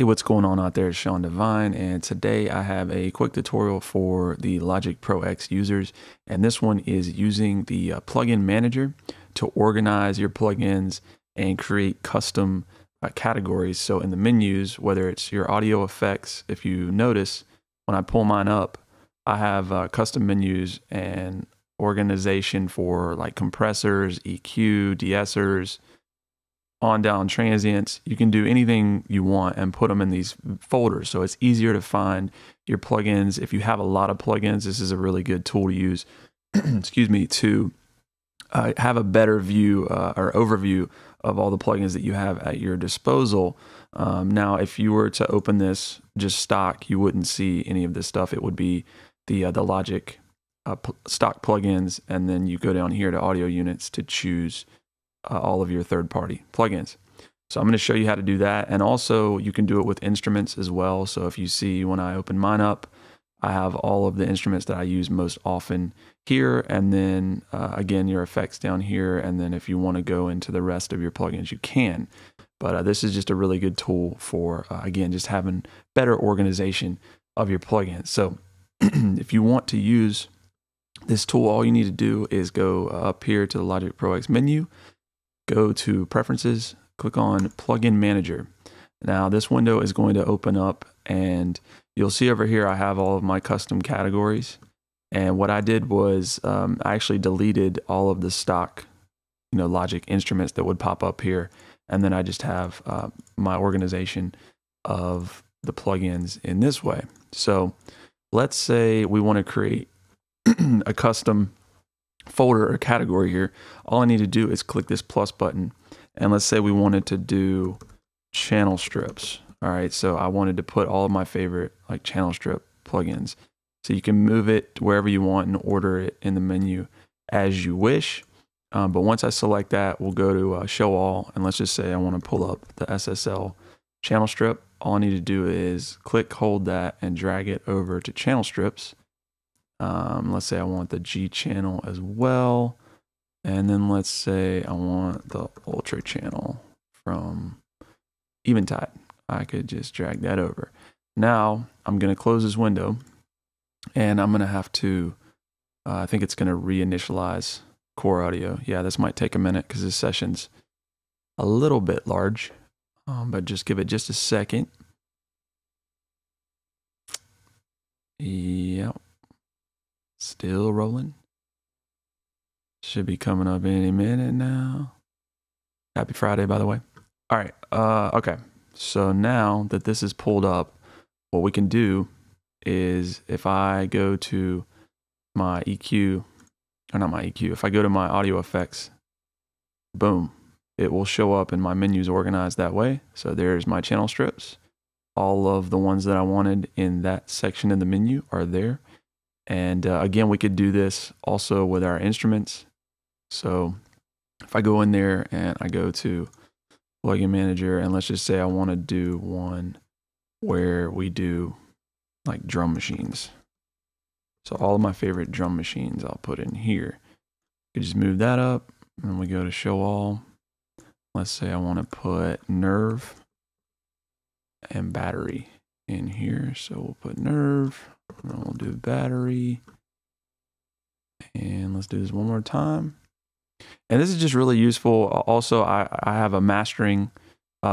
Hey, what's going on out there? It's Sean Divine, and today I have a quick tutorial for the Logic Pro X users, and this one is using the Plugin Manager to organize your plugins and create custom categories. So in the menus, whether it's your audio effects, if you notice, when I pull mine up, I have custom menus and organization for like compressors, EQ, de-essers, on down transients. You can do anything you want and put them in these folders, so it's easier to find your plugins. If you have a lot of plugins, this is a really good tool to use excuse me, to have a better view or overview of all the plugins that you have at your disposal. Now if you were to open this just stock, you wouldn't see any of this stuff. It would be the Logic stock plugins, and then you go down here to audio units to choose all of your third-party plugins. So I'm going to show you how to do that, and also you can do it with instruments as well. So if you see when I open mine up, I have all of the instruments that I use most often here, and then again your effects down here, and then if you want to go into the rest of your plugins you can. But this is just a really good tool for again, just having better organization of your plugins. So if you want to use this tool, all you need to do is go up here to the Logic Pro X menu, go to Preferences, click on Plugin Manager. Now this window is going to open up, and you'll see over here I have all of my custom categories. And what I did was I actually deleted all of the stock, Logic instruments that would pop up here, and then I just have my organization of the plugins in this way. So let's say we want to create a custom folder or category here. All I need to do is click this plus button, and let's say we wanted to do channel strips. All right, so I wanted to put all of my favorite like channel strip plugins. So you can move it wherever you want and order it in the menu as you wish. But once I select that, we'll go to show all, and let's just say I want to pull up the SSL channel strip. All I need to do is click, hold that, and drag it over to channel strips. Let's say I want the G channel as well. And then let's say I want the Ultra channel from Eventide. I could just drag that over. Now I'm going to close this window, and I'm going to have to, I think it's going to reinitialize Core Audio. Yeah, this might take a minute because this session's a little bit large, but just give it just a second. Yep. Still rolling. Should be coming up any minute now. Happy Friday, by the way. All right. Okay. So now that this is pulled up, what we can do is if I go to my EQ, or not my EQ, if I go to my audio effects, boom, it will show up in my menus organized that way. So there's my channel strips. All of the ones that I wanted in that section in the menu are there. And again, we could do this also with our instruments. So if I go in there and I go to Plugin Manager, and let's just say I want to do one where we do like drum machines. So all of my favorite drum machines I'll put in here. You just move that up, and we go to show all. Let's say I want to put Nerve and Battery in here. So we'll put Nerve. And we'll do Battery, and let's do this one more time. And this is just really useful. Also, I have a mastering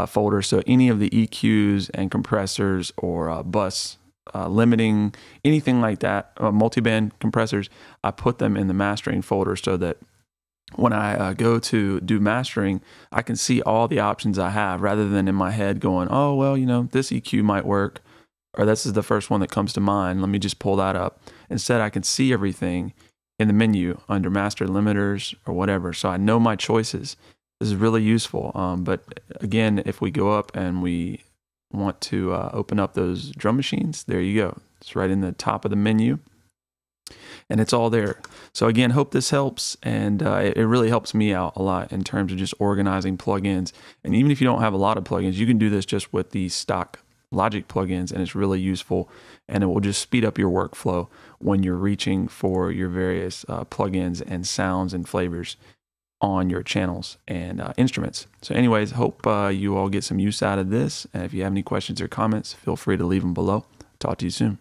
folder, so any of the EQs and compressors or bus limiting, anything like that, multiband compressors, I put them in the mastering folder so that when I go to do mastering, I can see all the options I have rather than in my head going, oh, well, this EQ might work, or this is the first one that comes to mind, let me just pull that up. Instead, I can see everything in the menu under master limiters or whatever, so I know my choices. This is really useful. But again, if we go up and we want to open up those drum machines, there you go. It's right in the top of the menu, and it's all there. So again, hope this helps, and it really helps me out a lot in terms of just organizing plugins. And even if you don't have a lot of plugins, you can do this just with the stock Logic plugins, and it's really useful, and it will just speed up your workflow when you're reaching for your various plugins and sounds and flavors on your channels and instruments. So anyways, hope you all get some use out of this. And if you have any questions or comments, feel free to leave them below. Talk to you soon.